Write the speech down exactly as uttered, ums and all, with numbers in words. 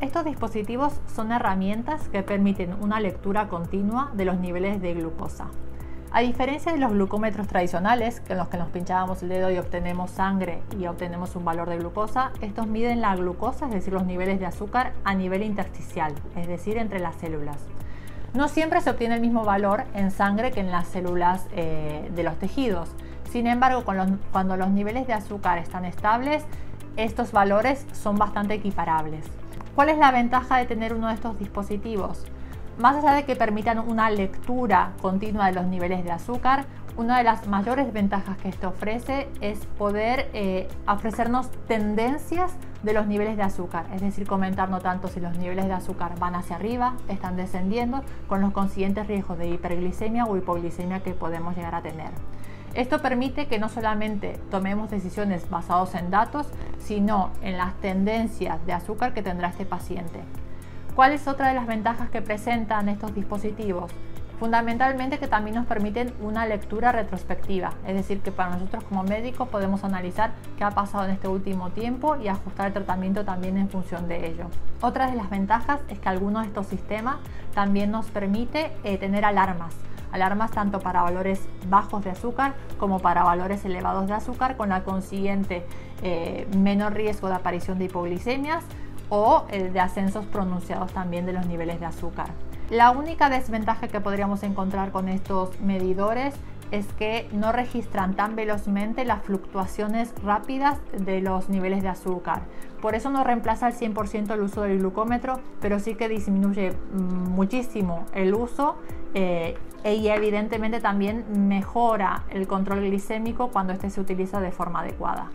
Estos dispositivos son herramientas que permiten una lectura continua de los niveles de glucosa. A diferencia de los glucómetros tradicionales, en los que nos pinchábamos el dedo y obtenemos sangre y obtenemos un valor de glucosa, estos miden la glucosa, es decir, los niveles de azúcar a nivel intersticial, es decir, entre las células. No siempre se obtiene el mismo valor en sangre que en las células eh, de los tejidos. Sin embargo, con los, cuando los niveles de azúcar están estables, estos valores son bastante equiparables. ¿Cuál es la ventaja de tener uno de estos dispositivos? Más allá de que permitan una lectura continua de los niveles de azúcar, una de las mayores ventajas que esto ofrece es poder eh, ofrecernos tendencias de los niveles de azúcar, es decir, comentar no tanto si los niveles de azúcar van hacia arriba, están descendiendo, con los consiguientes riesgos de hiperglicemia o hipoglicemia que podemos llegar a tener. Esto permite que no solamente tomemos decisiones basadas en datos, sino en las tendencias de azúcar que tendrá este paciente. ¿Cuál es otra de las ventajas que presentan estos dispositivos? Fundamentalmente que también nos permiten una lectura retrospectiva, es decir, que para nosotros como médicos podemos analizar qué ha pasado en este último tiempo y ajustar el tratamiento también en función de ello. Otra de las ventajas es que algunos de estos sistemas también nos permite eh, tener alarmas, alarmas tanto para valores bajos de azúcar como para valores elevados de azúcar, con la consiguiente eh, menor riesgo de aparición de hipoglicemias o de ascensos pronunciados también de los niveles de azúcar. La única desventaja que podríamos encontrar con estos medidores es que no registran tan velozmente las fluctuaciones rápidas de los niveles de azúcar. Por eso no reemplaza al cien por ciento el uso del glucómetro, pero sí que disminuye muchísimo el uso eh, y evidentemente también mejora el control glicémico cuando este se utiliza de forma adecuada.